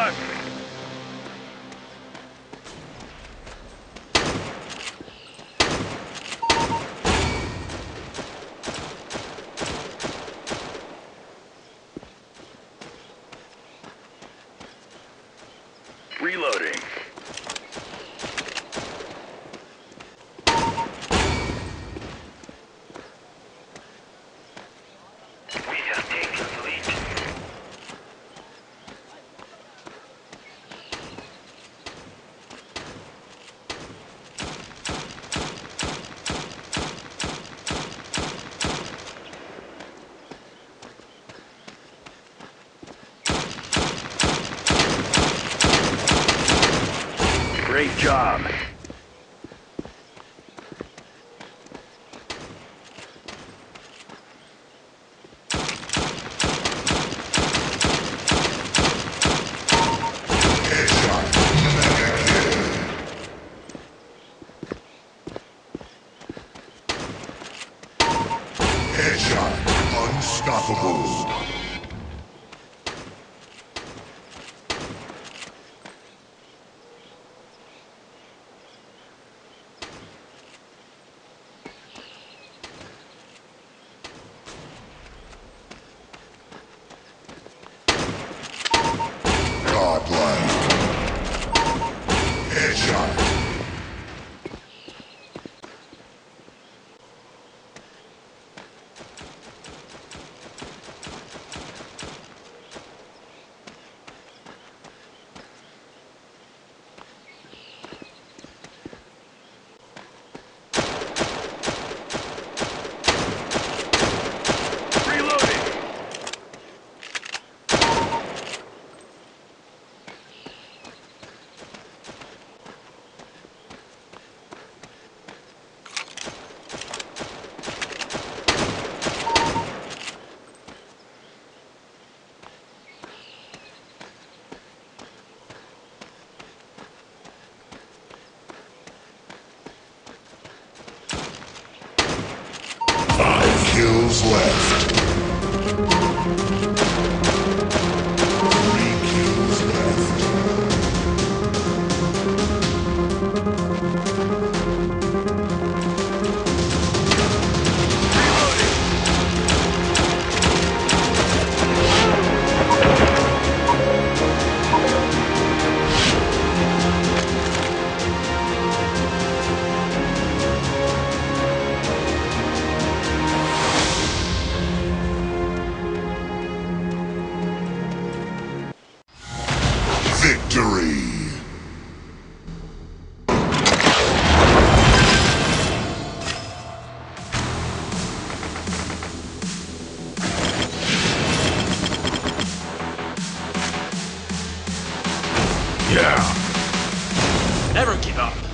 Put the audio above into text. Fuck. Reloading. Great job. Headshot. Unstoppable. Kills left. 3 kills left. Victory! Yeah! Never give up!